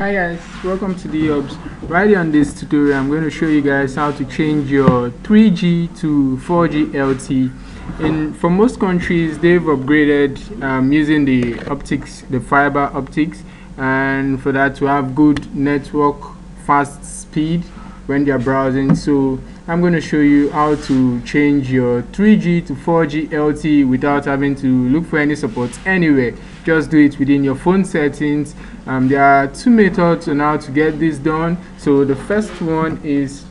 Hi guys, welcome to the Hubs. Right here on this tutorial I'm going to show you guys how to change your 3G to 4G LTE. And for most countries they've upgraded using the optics, the fiber optics, and for that to have good network, fast speed when you're browsing. So I'm going to show you how to change your 3G to 4G LTE without having to look for any support anywhere. Just do it within your phone settings. There are two methods on how to get this done. So the first one is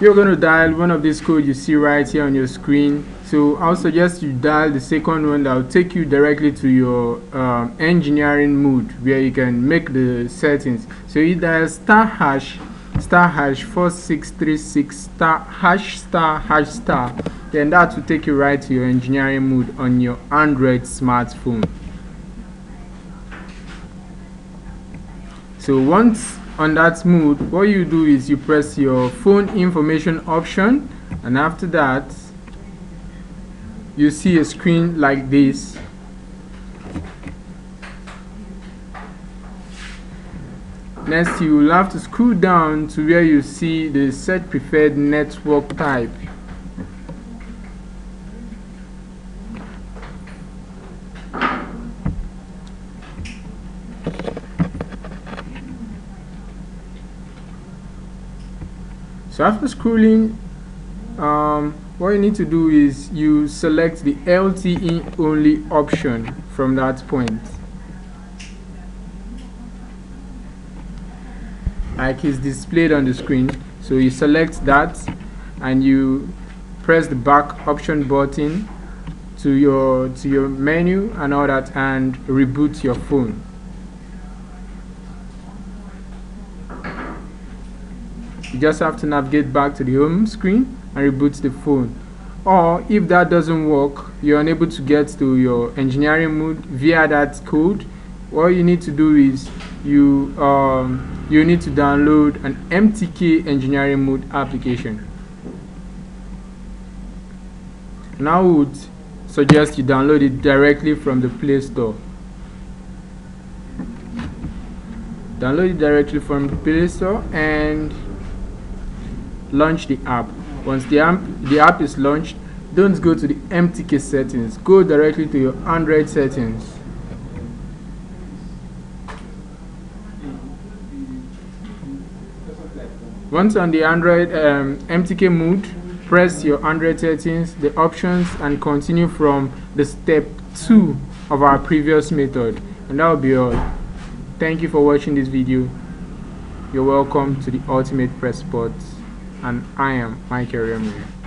you're going to dial one of these codes you see right here on your screen. So I'll suggest you dial the second one that will take you directly to your engineering mode where you can make the settings. So you dial star hash 4636 star hash star, then that will take you right to your engineering mode on your Android smartphone. So once on that mode, what you do is you press your phone information option, and after that you see a screen like this. Next you will have to scroll down to where you see the set preferred network type. So after scrolling, what you need to do is you select the LTE only option from that point. Like it's displayed on the screen. So you select that and you press the back option button to your menu and all that, and reboot your phone. You just have to navigate back to the home screen and reboot the phone. Or if that doesn't work, you're unable to get to your engineering mode via that code, what you need to do is you need to download an MTK engineering mode application. And I would suggest you download it directly from the Play Store. Download it directly from the Play Store and launch the app. Once the app is launched, don't go to the MTK settings, go directly to your Android settings. Once on the Android MTK mode, press your Android settings, the options, and continue from the step 2 of our previous method, and that will be all. Thank you for watching this video. You're welcome to the Ultimate Press Sports. And I am Mikey Ramirez.